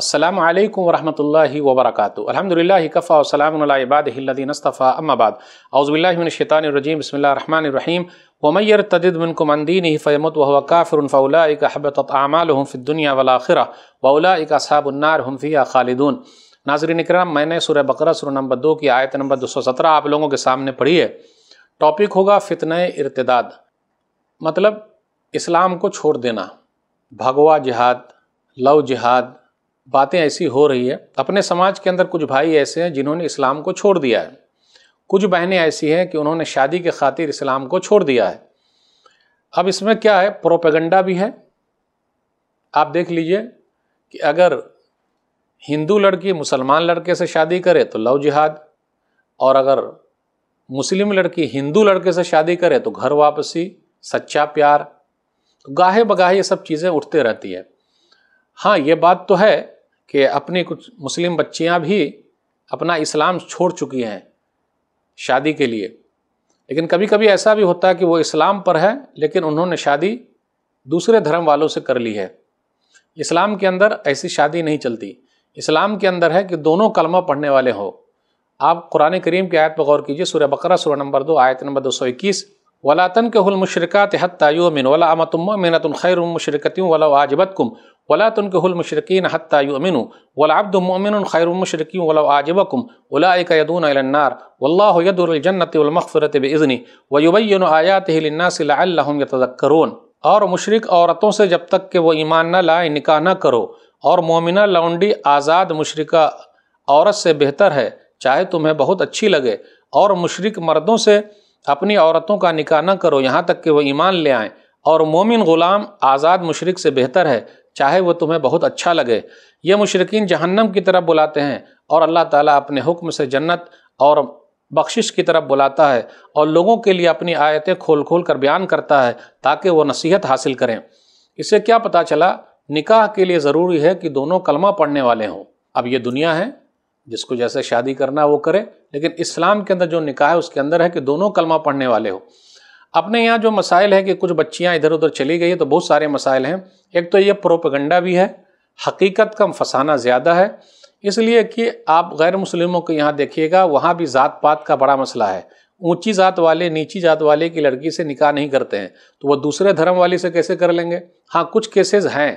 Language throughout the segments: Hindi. अस्सलामु अलैकुम वरहमतुल्लाहि वबरकातुहु। अल्हम्दुलिल्लाहि कफ़ा व सलामुन अला इबादिहिल्लज़ीना इस्तफ़ा, अम्मा बाद। औज़ु बिल्लाहि मिनश्शैतानिर्रजीम, बिस्मिल्लाहिर्रहमानिर्रहीम। व मय यर्तदिद मिनकुम अन दीनिही फ़यमुत व हुव काफ़िरुन फ़उलाइका हबतत आमालुहुम फ़िद्दुन्या वल आख़िरह व उलाइका अस्हाबुन नार हुम फ़ीहा ख़ालिदून। नाज़रीन इकराम, मैंने सूरह बकरा सूरह नंबर 2 की आयत नंबर 217 आप लोगों के सामने पढ़ी है। टॉपिक होगा फ़ितने इर्तिदाद, मतलब इस्लाम को छोड़ देना। भगवा जिहाद, लव जिहाद, बातें ऐसी हो रही है। अपने समाज के अंदर कुछ भाई ऐसे हैं जिन्होंने इस्लाम को छोड़ दिया है, कुछ बहनें ऐसी हैं कि उन्होंने शादी के खातिर इस्लाम को छोड़ दिया है। अब इसमें क्या है, प्रोपेगेंडा भी है। आप देख लीजिए कि अगर हिंदू लड़की मुसलमान लड़के से शादी करे तो लव जिहाद, और अगर मुस्लिम लड़की हिंदू लड़के से शादी करे तो घर वापसी, सच्चा प्यार। तो गाहे बगाहे ये सब चीज़ें उठते रहती है। हाँ, ये बात तो है कि अपनी कुछ मुस्लिम बच्चियां भी अपना इस्लाम छोड़ चुकी हैं शादी के लिए, लेकिन कभी कभी ऐसा भी होता है कि वो इस्लाम पर है लेकिन उन्होंने शादी दूसरे धर्म वालों से कर ली है। इस्लाम के अंदर ऐसी शादी नहीं चलती। इस्लाम के अंदर है कि दोनों कलमा पढ़ने वाले हो। आप कुरान करीम की आयत पर गौर कीजिए, सूरह बकरा सूरह नंबर 2 आयत नंबर 221, वला तनकिहुल मुशरिकात हत्ता युमिन वला अमतुम मुमिनतुन खैरुम मिन मुशरिकतिन वलौ आजबतकुम वला तनकिहुल मुशरिकीन हत्ता युमिनु वल अब्दु मुमिनुन खैरुम मिन मुशरिकिन वलौ आजबकुम उलाइका यदूना इलन नार वल्लाहु यदुल जन्नति वल मगफिरति बिइज़्नि व युबय्यिनु आयातिहि लिन्नासि लअल्लहुम यतज़क्करून। और मुशरिक औरतों से जब तक कि वो ईमान न लाए निकाह न करो, और मोमिना लौंडी आज़ाद मुशरिका औरत से बेहतर है चाहे तुम्हें बहुत अच्छी लगे। और मुशरिक मर्दों से अपनी औरतों का निकाह न करो यहाँ तक कि वो ईमान ले आएँ, और मोमिन ग़ुलाम आज़ाद मुशरिक से बेहतर है चाहे वो तुम्हें बहुत अच्छा लगे। ये मुशरिकीन जहन्नम की तरफ बुलाते हैं, और अल्लाह ताला अपने हुक्म से जन्नत और बख्शिश की तरफ बुलाता है, और लोगों के लिए अपनी आयतें खोल खोल कर बयान करता है ताकि वो नसीहत हासिल करें। इससे क्या पता चला, निकाह के लिए ज़रूरी है कि दोनों कलमा पढ़ने वाले हों। अब ये दुनिया है, जिसको जैसे शादी करना वो करे, लेकिन इस्लाम के अंदर जो निकाह है उसके अंदर है कि दोनों कलमा पढ़ने वाले हो। अपने यहाँ जो मसाइल है कि कुछ बच्चियाँ इधर उधर चली गई है, तो बहुत सारे मसाइल हैं। एक तो ये प्रोपेगेंडा भी है, हकीकत का फसाना ज़्यादा है, इसलिए कि आप गैर मुस्लिमों के यहाँ देखिएगा वहाँ भी ज़ात पात का बड़ा मसला है। ऊँची ज़ात वाले नीची ज़ात वाले की लड़की से निकाह नहीं करते हैं, तो वह दूसरे धर्म वाले से कैसे कर लेंगे। हाँ, कुछ केसेज़ हैं,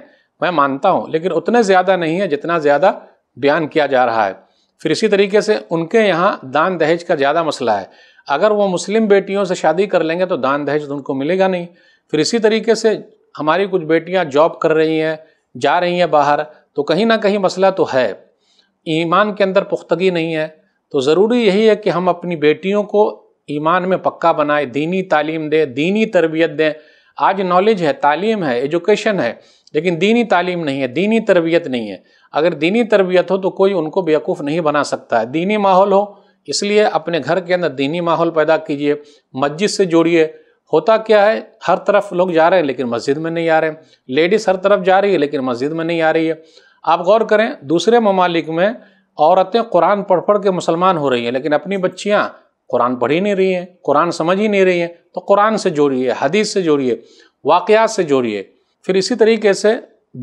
मैं मानता हूँ, लेकिन उतने ज़्यादा नहीं है जितना ज़्यादा बयान किया जा रहा है। फिर इसी तरीके से उनके यहाँ दान दहेज का ज़्यादा मसला है। अगर वो मुस्लिम बेटियों से शादी कर लेंगे तो दान दहेज तो उनको मिलेगा नहीं। फिर इसी तरीके से हमारी कुछ बेटियाँ जॉब कर रही हैं, जा रही हैं बाहर, तो कहीं ना कहीं मसला तो है। ईमान के अंदर पुख्तगी नहीं है, तो ज़रूरी यही है कि हम अपनी बेटियों को ईमान में पक्का बनाएं, दीनी तालीम दें, दीनी तरबियत दें। आज नॉलेज है, तालीम है, एजुकेशन है, लेकिन दीनी तालीम नहीं है, दीनी तरबियत नहीं है। अगर दीनी तरबियत हो तो कोई उनको बेवकूफ़ नहीं बना सकता है। दीनी माहौल हो, इसलिए अपने घर के अंदर दीनी माहौल पैदा कीजिए, मस्जिद से जोड़िए। होता क्या है, हर तरफ लोग जा रहे हैं लेकिन मस्जिद में नहीं आ रहे हैं, लेडीज़ हर तरफ जा रही है लेकिन मस्जिद में नहीं आ रही है। आप गौर करें, दूसरे ममालिक में औरतें कुरान पढ़ पढ़ के मुसलमान हो रही हैं, लेकिन अपनी बच्चियाँ कुरान पढ़ ही नहीं रही हैं, कुरान समझ ही नहीं रही हैं। तो कुरान से जोड़िए, हदीस से जोड़िए, वाक़ियात से जोड़िए। फिर इसी तरीके से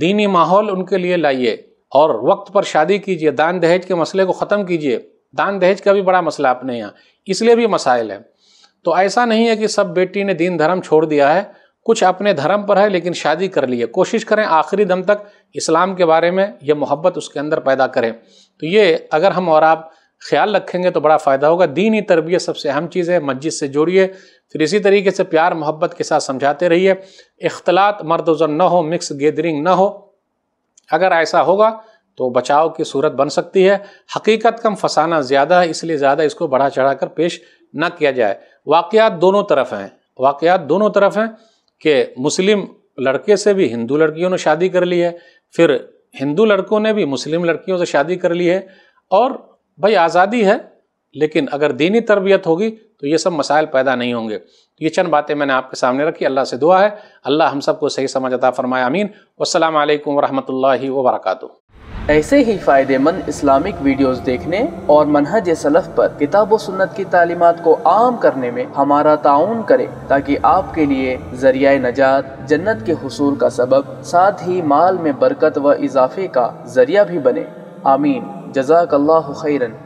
दीनी माहौल उनके लिए लाइए, और वक्त पर शादी कीजिए। दान दहेज के मसले को ख़त्म कीजिए। दान दहेज का भी बड़ा मसला अपने यहाँ, इसलिए भी मसाइल है। तो ऐसा नहीं है कि सब बेटी ने दीन धर्म छोड़ दिया है, कुछ अपने धर्म पर है लेकिन शादी कर ली है। कोशिश करें आखिरी दम तक इस्लाम के बारे में यह मोहब्बत उसके अंदर पैदा करें। तो ये अगर हम और आप ख्याल रखेंगे तो बड़ा फ़ायदा होगा। दीनी तरबियत सबसे अहम चीज़ है, मस्जिद से जोड़िए। फिर इसी तरीके से प्यार मोहब्बत के साथ समझाते रहिए। इख्तलात मर्द व जन ना हो, मिक्स गैदरिंग ना हो। अगर ऐसा होगा तो बचाव की सूरत बन सकती है। हकीकत कम फसाना ज़्यादा है, इसलिए ज़्यादा इसको बढ़ा चढ़ा कर पेश ना किया जाए। वाक़ियात दोनों तरफ हैं, वाक़ियात दोनों तरफ हैं कि मुस्लिम लड़के से भी हिंदू लड़कियों ने शादी कर ली है, फिर हिंदू लड़कों ने भी मुस्लिम लड़कियों से शादी कर ली है। और भाई आज़ादी है, लेकिन अगर दीनी तरबियत होगी तो ये सब मसाइल पैदा नहीं होंगे। तो ये चंद बातें मैंने आपके सामने रखी। अल्लाह से दुआ है, अल्लाह हम सबको सही समझ अता फरमाए, आमीन। वस्सलाम अलैकुम वरहमतुल्लाहि वबरकातुहू। ऐसे ही फ़ायदेमंद इस्लामिक वीडियोस देखने और मनहज सलफ़ पर किताब व सुन्नत की तालीमात को आम करने में हमारा ताउन करें, ताकि आपके लिए ज़रिया नजात, जन्नत के हुसूल का सबब, साथ ही माल में बरकत व इजाफे का ज़रिया भी बने। आमीन। जज़ाकल्लाहु खैरन।